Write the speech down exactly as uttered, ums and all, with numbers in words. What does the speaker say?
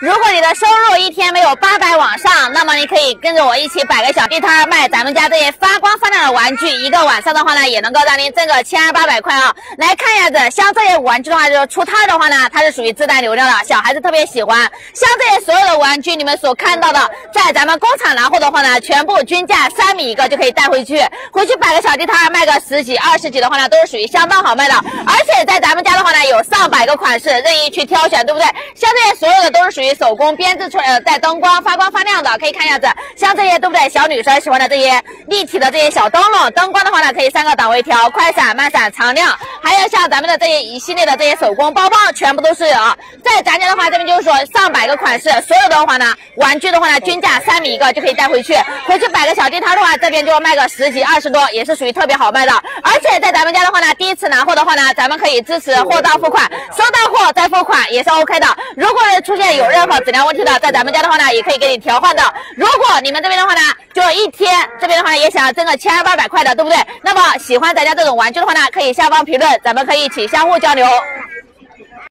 如果你的收入一天没有八百往上，那么你可以跟着我一起摆个小地摊，卖咱们家这些发光发亮的玩具。一个晚上的话呢，也能够让您挣个千八百块啊、哦！来看一下子，像这些玩具的话，就是出摊的话呢，它是属于自带流量的，小孩子特别喜欢。像这些所有的玩具，你们所看到的，在咱们工厂拿货的话呢，全部均价三米一个就可以带回去，回去摆个小地摊，卖个十几、二十几的话呢，都是属于相当好卖的。而且在咱们家的话呢，有上百个款式，任意去挑选，对不对？像这些所有的都是属于手工编制出来的，带灯光、发光发亮的，可以看一下子，像这些对不对？小女生喜欢的这些立体的这些小灯笼，灯光的话呢，可以三个档位调，快闪、慢闪、常亮。还有像咱们的这些一系列的这些手工包包，全部都是有。在咱家的话，这边就是说上百个款式，所有的话呢，玩具的话呢，均价三米一个就可以带回去，回去摆个小地摊的话，这边就要卖个十几、二十多，也是属于特别好卖的。而且在咱们家的话呢，第一次拿货的话呢，咱们可以支持货到付款，收到货再付款也是 OK 的。如果出现有任何质量问题的，在咱们家的话呢，也可以给你调换的。如果你们这边的话呢，就一天这边的话呢，也想要挣个千八百块的，对不对？那么喜欢咱家这种玩具的话呢，可以下方评论，咱们可以一起相互交流。